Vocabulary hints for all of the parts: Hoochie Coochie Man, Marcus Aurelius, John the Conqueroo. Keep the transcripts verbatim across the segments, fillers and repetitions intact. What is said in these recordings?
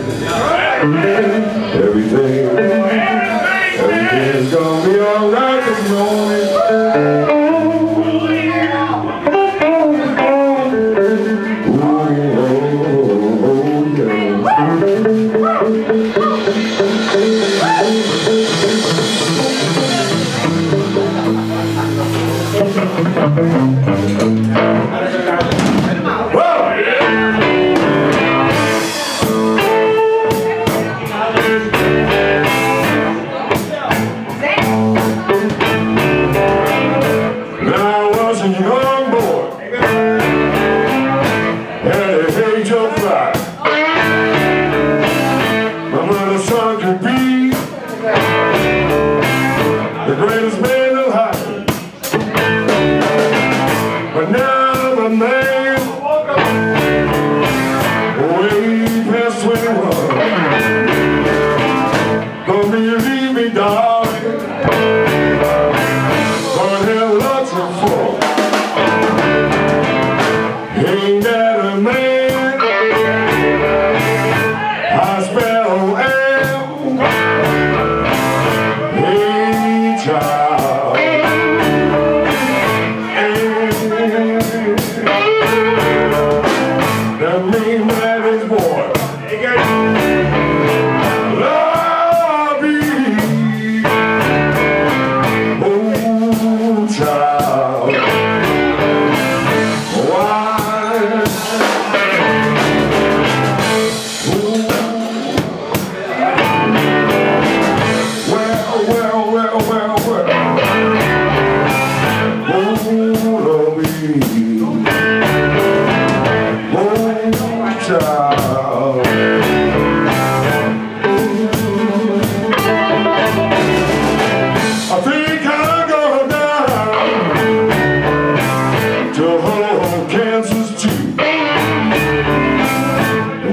Everything, everything's gonna be alright this morning. Ooh, oh, oh, oh, yeah.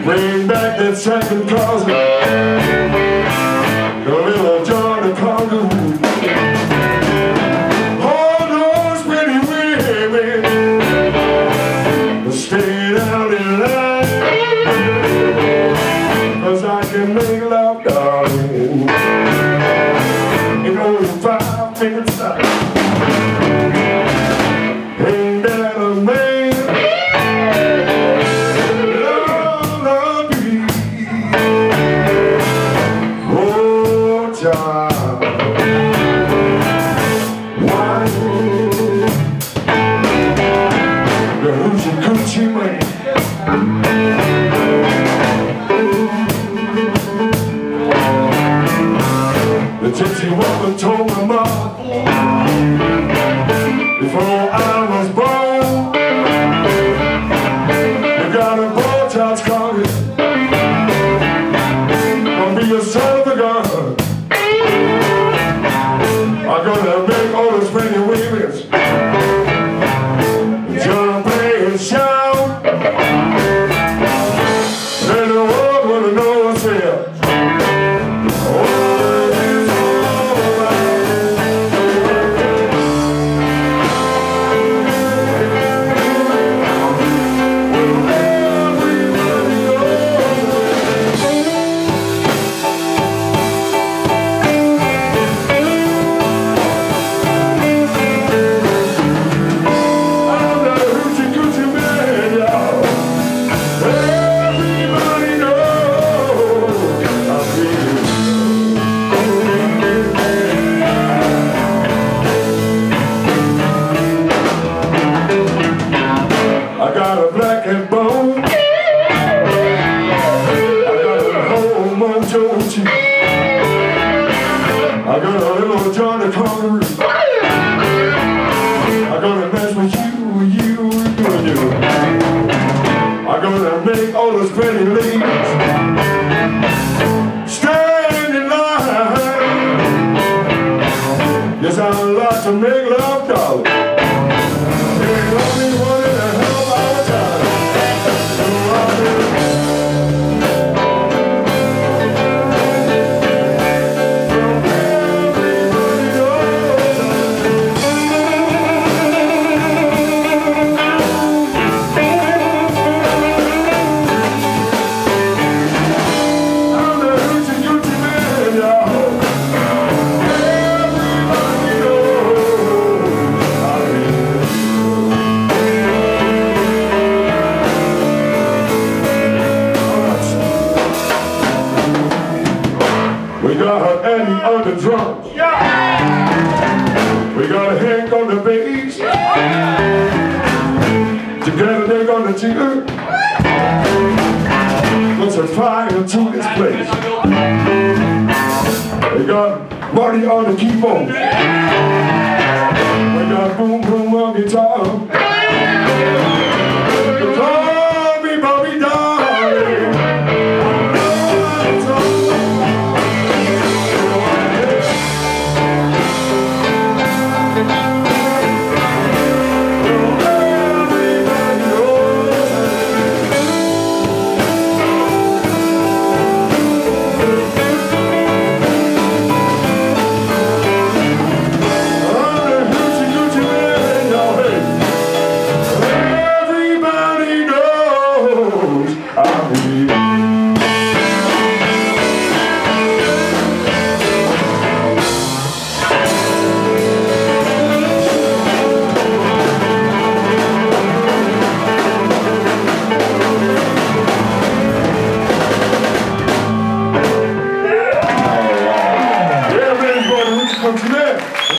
Bring back that second closet, the little John the Conqueroo. All those pretty women stayed out in line, 'cause I can make love, darling, in only five minutes time. The Hoochie Coochie Man. The gypsy woman told my mom before I was born, you got a boy child's carcass, gonna be a son of a gun. I'm gonna make all those pretty women pretty ladies stand in line. Yes, I like to make love, darling. There's only one in a hell of our time. So I do. From every got her Annie on the drums. Yeah. We got Hank on the bass. Yeah. Together they gonna jiggle. Put some fire to this place. We got Marty on the keyboard. We got Boom Boom on guitar.